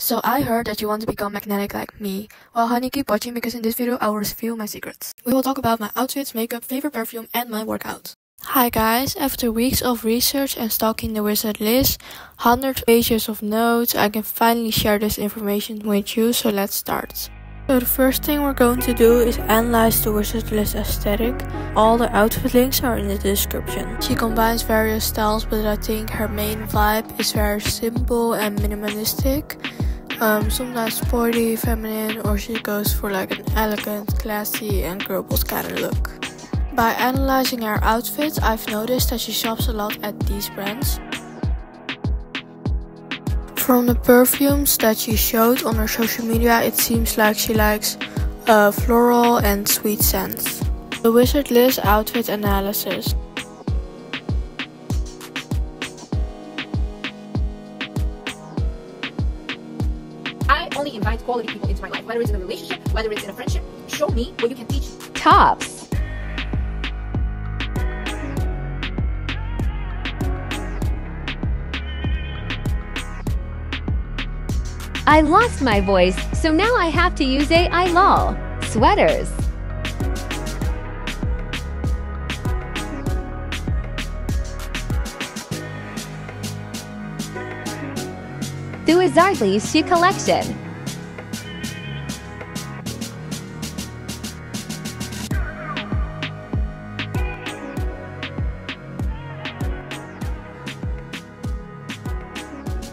So I heard that you want to become magnetic like me. Well honey, keep watching because in this video I will reveal my secrets. We will talk about my outfits, makeup, favorite perfume and my workout. Hi guys, after weeks of research and stalking the Thewizardliz, 100 pages of notes, I can finally share this information with you, so let's start. So the first thing we're going to do is analyze the Thewizardliz aesthetic. All the outfit links are in the description. She combines various styles, but I think her main vibe is very simple and minimalistic. Sometimes sporty, feminine, or she goes for like an elegant, classy and girl boss kind of look. By analyzing her outfits, I've noticed that she shops a lot at these brands. From the perfumes that she showed on her social media, it seems like she likes floral and sweet scents. The Thewizardliz outfit analysis. Only invite quality people into my life, whether it's in a relationship, whether it's in a friendship. Show me what you can teach. Tops. I lost my voice, so now I have to use AI lol. Sweaters. Thewizardliz shoe collection.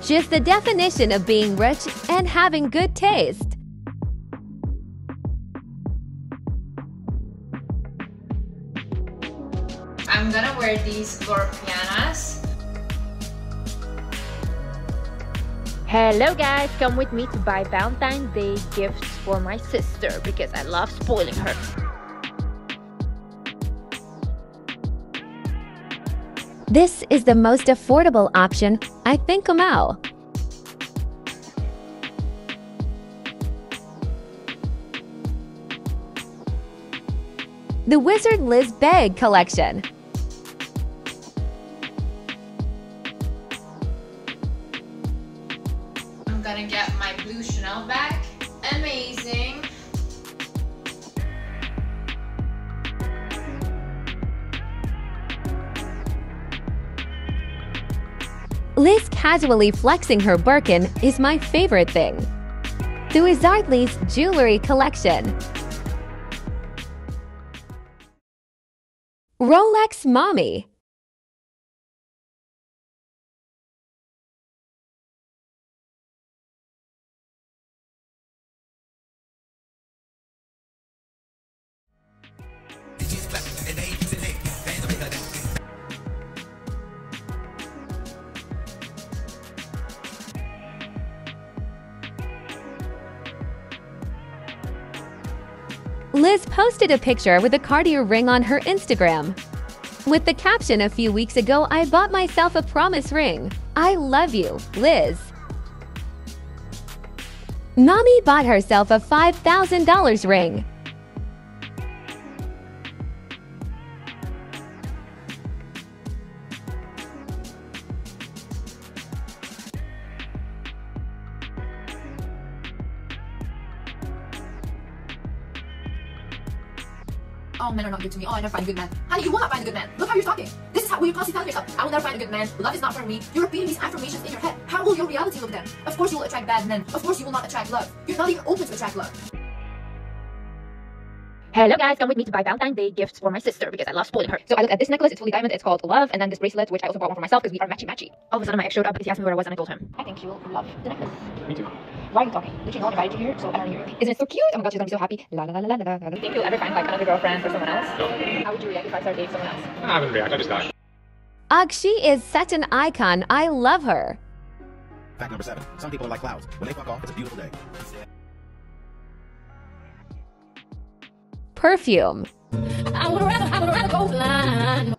Just the definition of being rich and having good taste. I'm gonna wear these gorpianas. Hello guys, come with me to buy Valentine's Day gifts for my sister because I love spoiling her. This is the most affordable option, I think. The Thewizardliz bag collection. Gonna get my blue Chanel bag. Amazing. Liz casually flexing her Birkin is my favorite thing. Thewizardliz jewelry collection. Rolex mommy. Liz posted a picture with a Cartier ring on her Instagram with the caption, "A few weeks ago I bought myself a promise ring. I love you, Liz." Mommy bought herself a $5,000 ring. Oh, men are not good to me. Oh, I never find a good man. Honey, you will not find a good man. Look how you're talking. This is how you're constantly telling yourself, I will never find a good man. Love is not for me. You're repeating these affirmations in your head. How will your reality look then? Of course you will attract bad men. Of course you will not attract love. You're not even open to attract love. Hello guys, come with me to buy Valentine's Day gifts for my sister because I love spoiling her. So I looked at this necklace, it's fully diamond, it's called Love, and then this bracelet, which I also bought one for myself because we are matchy-matchy. All of a sudden my ex showed up because he asked me where I was and I told him, I think you will love the necklace. Me too. Why are you talking? Literally no one invited you here, so I don't hear you. Isn't it so cute? Oh my god, she's gonna be so happy. La la la la la la. Do you think you'll ever find like another girlfriend or someone else? No. How would you react if I started dating someone else? I wouldn't react, I just die. Ugh, she is such an icon. I love her. Fact number 7. Some people are like clouds. When they fuck off, it's a beautiful day. Perfume. I would rather go blind.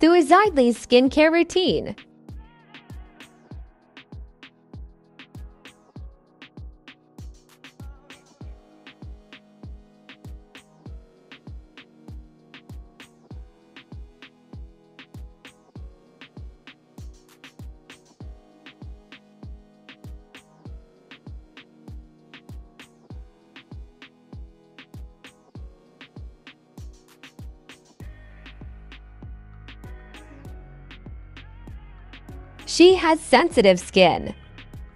Thewizardliz skincare routine. She has sensitive skin.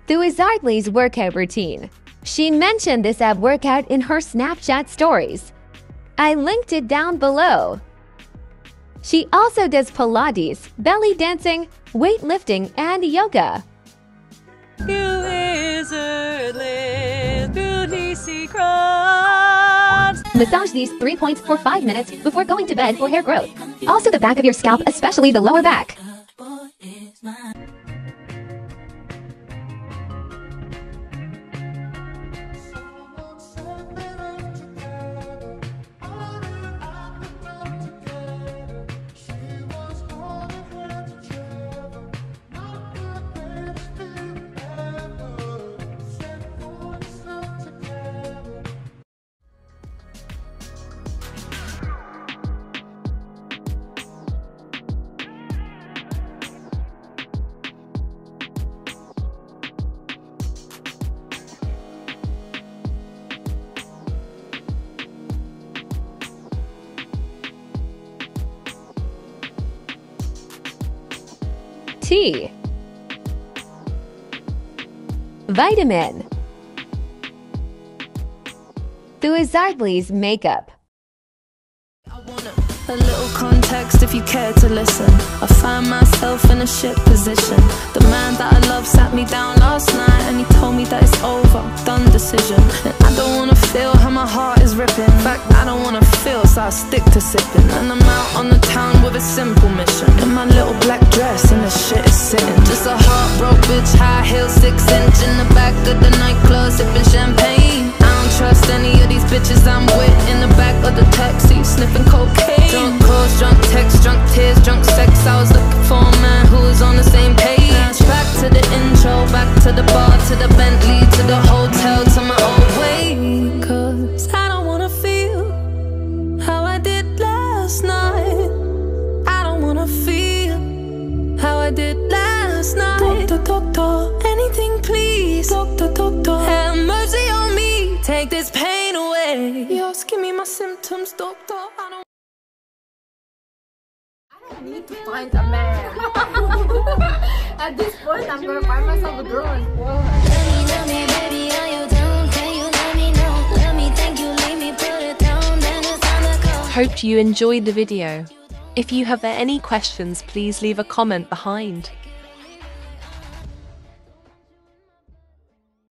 Thewizardliz workout routine. She mentioned this ab workout in her Snapchat stories. I linked it down below. She also does Pilates, belly dancing, weightlifting, and yoga. Thewizardliz beauty secrets. Massage these 3 points for 5 minutes before going to bed for hair growth. Also the back of your scalp, especially the lower back. T. Vitamin. Thewizardliz makeup. I want a little context if you care to listen. I find myself in a shit position. The man that I love sat me down last night and he told me that it's over, done decision. And I don't want to feel how my heart is ripping. In fact, I don't want to feel, so I stick to sipping. And I'm out on the town with a simple mission. In my little black dress and the shit is sitting. Just a heartbroken bitch, high heel, 6-inch in the back of the nightclub, sipping champagne. I don't trust any of these bitches I'm with in the back of the taxi, sniffing cocaine. Drunk calls, drunk texts, drunk tears, drunk sex. I was looking for a man who was on the same page. Back to the intro, back to the bar, to the Bentley, to the hotel, to my old way. 'Cause I don't wanna feel how I did last night. I don't wanna feel how I did last night. Doctor, doctor, anything please. Doctor, doctor, have mercy on me. Take this pain away. You're asking me my symptoms, doctor. I need to find a man. At this point, I'm gonna find myself a girl and whoa. Let me, baby, are you down? Can you let me know? Let me thank you, leave me, put it down, then it's on the call. Hope you enjoyed the video. If you have any questions, please leave a comment behind.